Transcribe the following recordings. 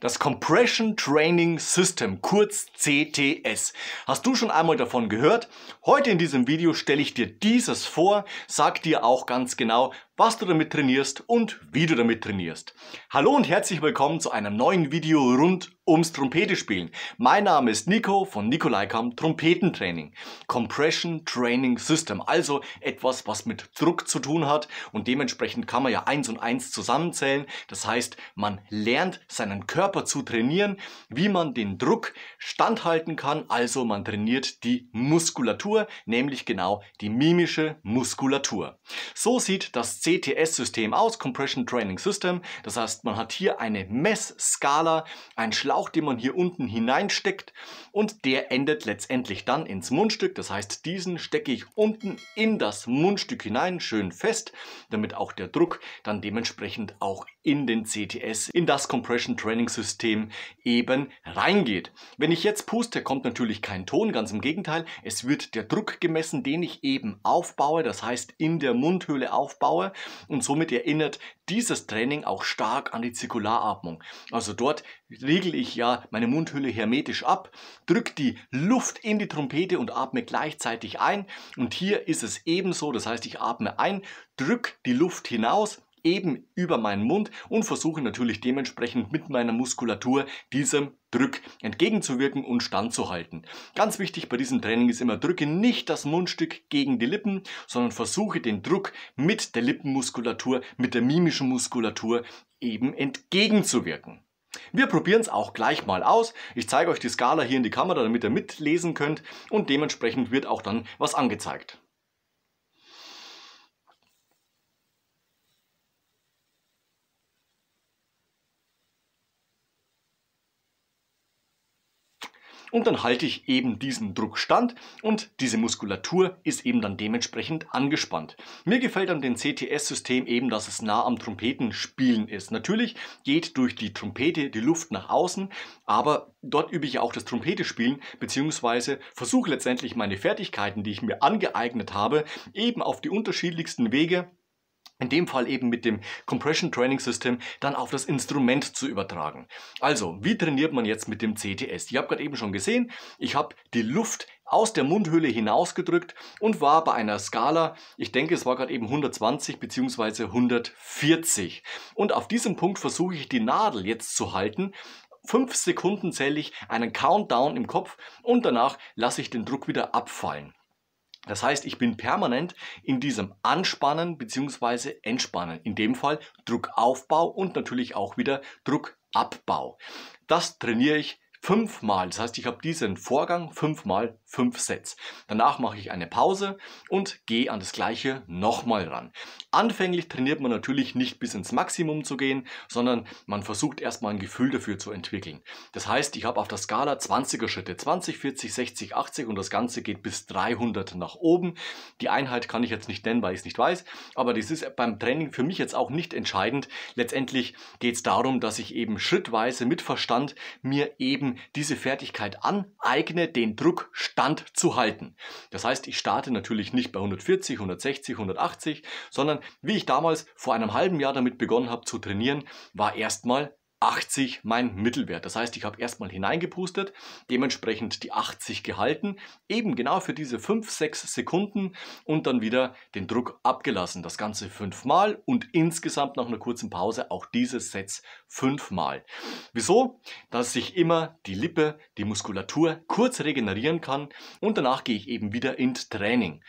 Das Compression Training System, kurz CTS. Hast du schon einmal davon gehört? Heute in diesem Video stelle ich dir dieses vor, sag dir auch ganz genau, was du damit trainierst und wie du damit trainierst. Hallo und herzlich willkommen zu einem neuen Video rund ums Trompetespielen. Mein Name ist Nico von Nico Leikam Trompetentraining. Compression Training System, also etwas, was mit Druck zu tun hat, und dementsprechend kann man ja 1 und 1 zusammenzählen. Das heißt, man lernt seinen Körper zu trainieren, wie man den Druck standhalten kann. Also man trainiert die Muskulatur, nämlich genau die mimische Muskulatur. So sieht das CTS-System aus, Compression Training System. Das heißt, man hat hier eine Messskala, ein Schlauch, den man hier unten hineinsteckt, und der endet letztendlich dann ins Mundstück. Das heißt, diesen stecke ich unten in das Mundstück hinein, schön fest, damit auch der Druck dann dementsprechend auch in den CTS, in das Compression Training System eben reingeht. Wenn ich jetzt puste, kommt natürlich kein Ton, ganz im Gegenteil. Es wird der Druck gemessen, den ich eben aufbaue, das heißt in der Mundhöhle aufbaue, und somit erinnert dieses Training auch stark an die Zirkularatmung. Also dort riegel ich ja meine Mundhöhle hermetisch ab, drücke die Luft in die Trompete und atme gleichzeitig ein. Und hier ist es ebenso, das heißt, ich atme ein, drücke die Luft hinaus, eben über meinen Mund, und versuche natürlich dementsprechend mit meiner Muskulatur diesem Druck entgegenzuwirken und standzuhalten. Ganz wichtig bei diesem Training ist immer, drücke nicht das Mundstück gegen die Lippen, sondern versuche den Druck mit der Lippenmuskulatur, mit der mimischen Muskulatur eben entgegenzuwirken. Wir probieren es auch gleich mal aus. Ich zeige euch die Skala hier in die Kamera, damit ihr mitlesen könnt, und dementsprechend wird auch dann was angezeigt. Und dann halte ich eben diesen Druck stand, und diese Muskulatur ist eben dann dementsprechend angespannt. Mir gefällt an dem CTS-System eben, dass es nah am Trompetenspielen ist. Natürlich geht durch die Trompete die Luft nach außen, aber dort übe ich auch das Trompetespielen, beziehungsweise versuche letztendlich meine Fertigkeiten, die ich mir angeeignet habe, eben auf die unterschiedlichsten Wege, in dem Fall eben mit dem Compression Training System, dann auf das Instrument zu übertragen. Also, wie trainiert man jetzt mit dem CTS? Ich habe gerade eben schon gesehen, ich habe die Luft aus der Mundhöhle hinausgedrückt und war bei einer Skala, ich denke, es war gerade eben 120 bzw. 140. Und auf diesem Punkt versuche ich die Nadel jetzt zu halten. 5 Sekunden zähle ich einen Countdown im Kopf und danach lasse ich den Druck wieder abfallen. Das heißt, ich bin permanent in diesem Anspannen bzw. Entspannen. In dem Fall Druckaufbau und natürlich auch wieder Druckabbau. Das trainiere ich 5-mal. Das heißt, ich habe diesen Vorgang 5-mal 5 Sets. Danach mache ich eine Pause und gehe an das Gleiche nochmal ran. Anfänglich trainiert man natürlich nicht bis ins Maximum zu gehen, sondern man versucht erstmal ein Gefühl dafür zu entwickeln. Das heißt, ich habe auf der Skala 20er Schritte, 20, 40, 60, 80, und das Ganze geht bis 300 nach oben. Die Einheit kann ich jetzt nicht nennen, weil ich es nicht weiß, aber das ist beim Training für mich jetzt auch nicht entscheidend. Letztendlich geht es darum, dass ich eben schrittweise mit Verstand mir eben diese Fertigkeit aneigne, den Druck standzuhalten. Das heißt, ich starte natürlich nicht bei 140, 160, 180, sondern wie ich damals vor einem halben Jahr damit begonnen habe zu trainieren, war erstmal 80 mein Mittelwert. Das heißt, ich habe erstmal hineingepustet, dementsprechend die 80 gehalten, eben genau für diese 5, 6 Sekunden, und dann wieder den Druck abgelassen. Das Ganze 5-mal und insgesamt nach einer kurzen Pause auch diese Sets 5-mal. Wieso? Dass sich immer die Lippe, die Muskulatur kurz regenerieren kann, und danach gehe ich eben wieder ins Training.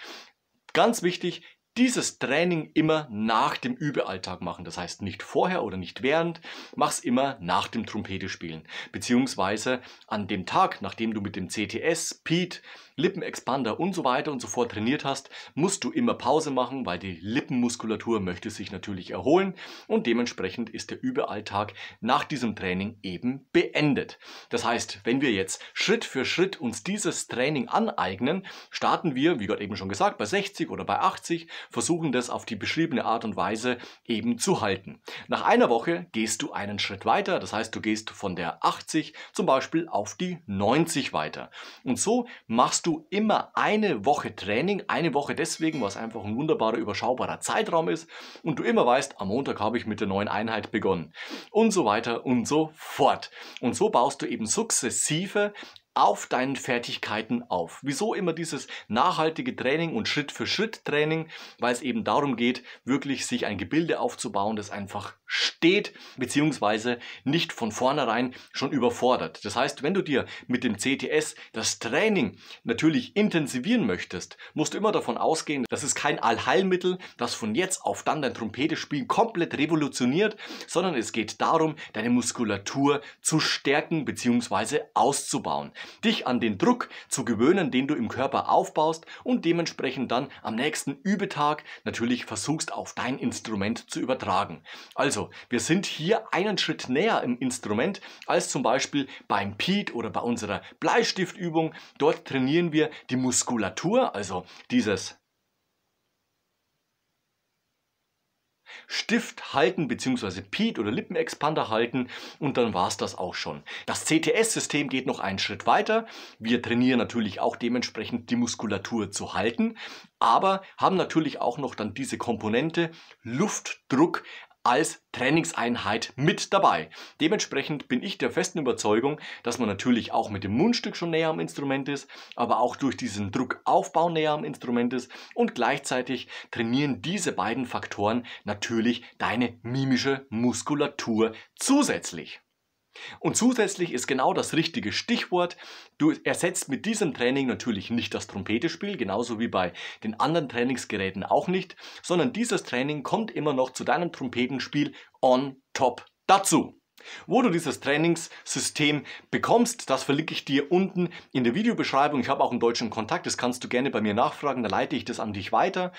Ganz wichtig, dieses Training immer nach dem Übealltag machen. Das heißt, nicht vorher oder nicht während, mach's immer nach dem Trompetespielen. Beziehungsweise an dem Tag, nachdem du mit dem CTS, PEET, Lippenexpander und so weiter und so fort trainiert hast, musst du immer Pause machen, weil die Lippenmuskulatur möchte sich natürlich erholen, und dementsprechend ist der Übealltag nach diesem Training eben beendet. Das heißt, wenn wir jetzt Schritt für Schritt uns dieses Training aneignen, starten wir, wie gerade eben schon gesagt, bei 60 oder bei 80, versuchen das auf die beschriebene Art und Weise eben zu halten. Nach einer Woche gehst du einen Schritt weiter, das heißt, du gehst von der 80 zum Beispiel auf die 90 weiter. Und so machst du immer eine Woche Training, eine Woche deswegen, was einfach ein wunderbarer, überschaubarer Zeitraum ist und du immer weißt, am Montag habe ich mit der neuen Einheit begonnen und so weiter und so fort. Und so baust du eben sukzessive auf deinen Fertigkeiten auf. Wieso immer dieses nachhaltige Training und Schritt-für-Schritt-Training? Weil es eben darum geht, wirklich sich ein Gebilde aufzubauen, das einfach steht, beziehungsweise nicht von vornherein schon überfordert. Das heißt, wenn du dir mit dem CTS das Training natürlich intensivieren möchtest, musst du immer davon ausgehen, dass es kein Allheilmittel, das von jetzt auf dann dein Trompetespiel komplett revolutioniert, sondern es geht darum, deine Muskulatur zu stärken, beziehungsweise auszubauen. Dich an den Druck zu gewöhnen, den du im Körper aufbaust und dementsprechend dann am nächsten Übetag natürlich versuchst, auf dein Instrument zu übertragen. Also, wir sind hier einen Schritt näher im Instrument als zum Beispiel beim PEET oder bei unserer Bleistiftübung. Dort trainieren wir die Muskulatur, also dieses Stift halten bzw. PEET oder Lippenexpander halten und dann war es das auch schon. Das CTS-System geht noch einen Schritt weiter. Wir trainieren natürlich auch dementsprechend die Muskulatur zu halten, aber haben natürlich auch noch dann diese Komponente Luftdruck als Trainingseinheit mit dabei. Dementsprechend bin ich der festen Überzeugung, dass man natürlich auch mit dem Mundstück schon näher am Instrument ist, aber auch durch diesen Druckaufbau näher am Instrument ist und gleichzeitig trainieren diese beiden Faktoren natürlich deine mimische Muskulatur zusätzlich. Und zusätzlich ist genau das richtige Stichwort, du ersetzt mit diesem Training natürlich nicht das Trompetespiel, genauso wie bei den anderen Trainingsgeräten auch nicht, sondern dieses Training kommt immer noch zu deinem Trompetenspiel on top dazu. Wo du dieses Trainingssystem bekommst, das verlinke ich dir unten in der Videobeschreibung. Ich habe auch einen deutschen Kontakt, das kannst du gerne bei mir nachfragen, da leite ich das an dich weiter.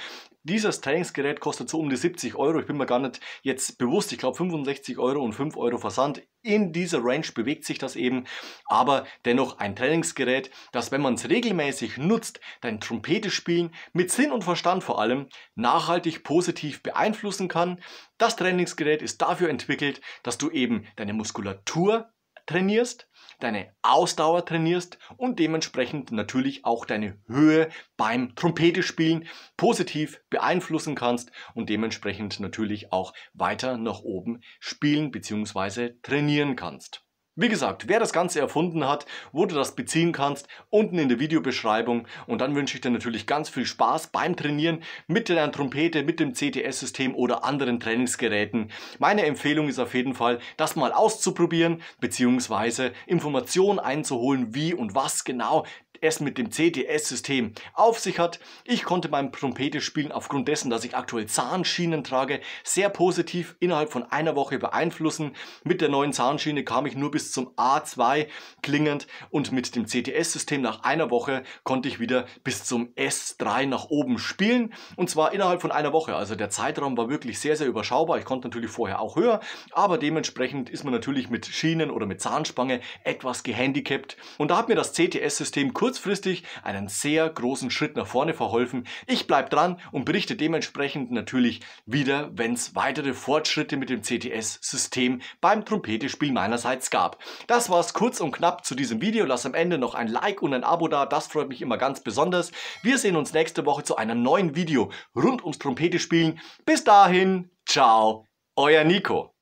Dieses Trainingsgerät kostet so um die 70 Euro, ich bin mir gar nicht jetzt bewusst, ich glaube 65 Euro und 5 Euro Versand. In dieser Range bewegt sich das eben, aber dennoch ein Trainingsgerät, das, wenn man es regelmäßig nutzt, dein Trompetespielen mit Sinn und Verstand vor allem nachhaltig positiv beeinflussen kann. Das Trainingsgerät ist dafür entwickelt, dass du eben deine Muskulatur trainierst, deine Ausdauer trainierst und dementsprechend natürlich auch deine Höhe beim Trompetespielen positiv beeinflussen kannst und dementsprechend natürlich auch weiter nach oben spielen bzw. trainieren kannst. Wie gesagt, wer das Ganze erfunden hat, wo du das beziehen kannst, unten in der Videobeschreibung. Und dann wünsche ich dir natürlich ganz viel Spaß beim Trainieren mit deiner Trompete, mit dem CTS-System oder anderen Trainingsgeräten. Meine Empfehlung ist auf jeden Fall, das mal auszuprobieren, beziehungsweise Informationen einzuholen, wie und was genau es mit dem CTS-System auf sich hat. Ich konnte beim Trompetespielen aufgrund dessen, dass ich aktuell Zahnschienen trage, sehr positiv innerhalb von einer Woche beeinflussen. Mit der neuen Zahnschiene kam ich nur bis zum A2 klingend und mit dem CTS-System nach einer Woche konnte ich wieder bis zum S3 nach oben spielen und zwar innerhalb von einer Woche. Also der Zeitraum war wirklich sehr, sehr überschaubar. Ich konnte natürlich vorher auch höher, aber dementsprechend ist man natürlich mit Schienen oder mit Zahnspange etwas gehandicapt und da hat mir das CTS-System kurzfristig einen sehr großen Schritt nach vorne verholfen. Ich bleibe dran und berichte dementsprechend natürlich wieder, wenn es weitere Fortschritte mit dem CTS-System beim Trompetespiel meinerseits gab. Das war's kurz und knapp zu diesem Video. Lass am Ende noch ein Like und ein Abo da, das freut mich immer ganz besonders. Wir sehen uns nächste Woche zu einem neuen Video rund ums Trompetespielen. Bis dahin, ciao, euer Nico.